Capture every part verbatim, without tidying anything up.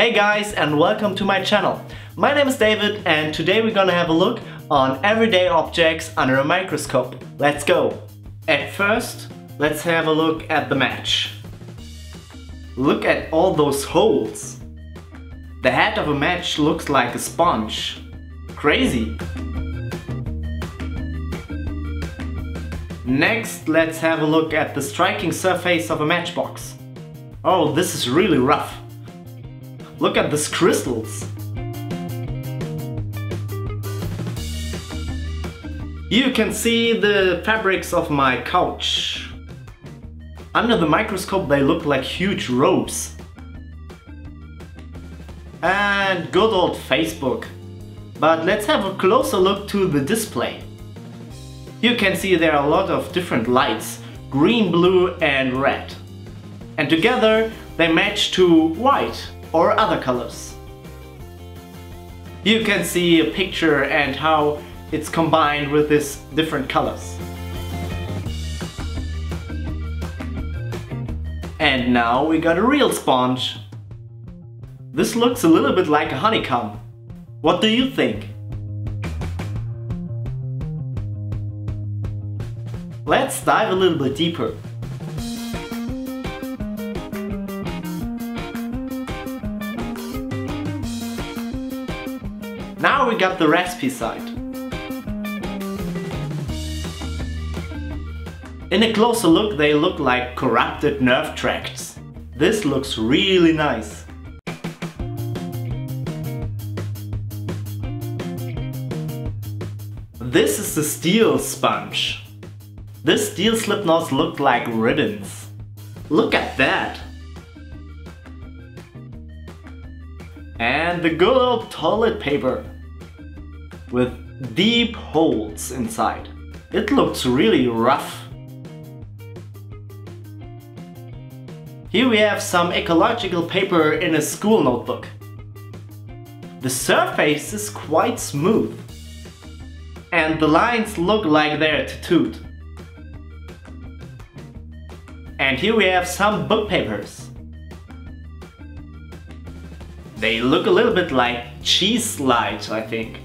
Hey guys, and welcome to my channel. My name is David and today we're gonna have a look on everyday objects under a microscope. Let's go! At first, let's have a look at the match. Look at all those holes. The head of a match looks like a sponge. Crazy! Next, let's have a look at the striking surface of a matchbox. Oh, this is really rough. Look at these crystals. You can see the fabrics of my couch. Under the microscope they look like huge ropes. And good old Facebook. But let's have a closer look to the display. You can see there are a lot of different lights, green, blue and red. And together they match to white or other colors. You can see a picture and how it's combined with these different colors. And now we got a real sponge. This looks a little bit like a honeycomb. What do you think? Let's dive a little bit deeper. Now we got the recipe side. In a closer look they look like corrupted nerve tracts. This looks really nice. This is the steel sponge. This steel slip knots look like ribbons. Look at that! And the good old toilet paper with deep holes inside. It looks really rough. Here we have some ecological paper in a school notebook. The surface is quite smooth and the lines look like they're tattooed. And here we have some book papers. They look a little bit like cheese slides, I think.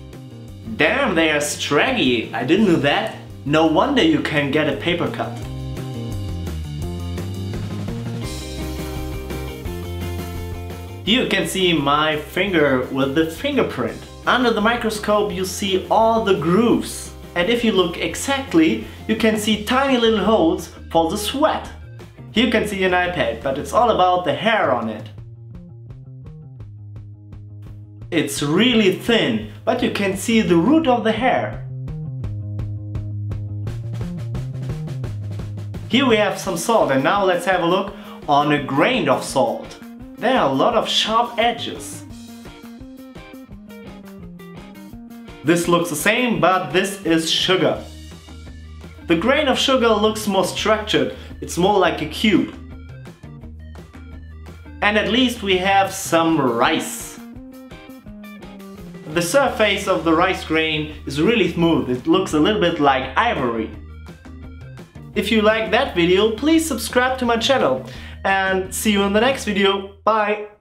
Damn, they are straggy. I didn't know that. No wonder you can get a paper cut. You can see my finger with the fingerprint. Under the microscope you see all the grooves. And if you look exactly, you can see tiny little holes for the sweat. You can see an iPad, but it's all about the hair on it. It's really thin, but you can see the root of the hair. Here we have some salt, and now let's have a look on a grain of salt. There are a lot of sharp edges. This looks the same, but this is sugar. The grain of sugar looks more structured, it's more like a cube. And at least we have some rice. The surface of the rice grain is really smooth, it looks a little bit like ivory. If you like that video, please subscribe to my channel and see you in the next video. Bye!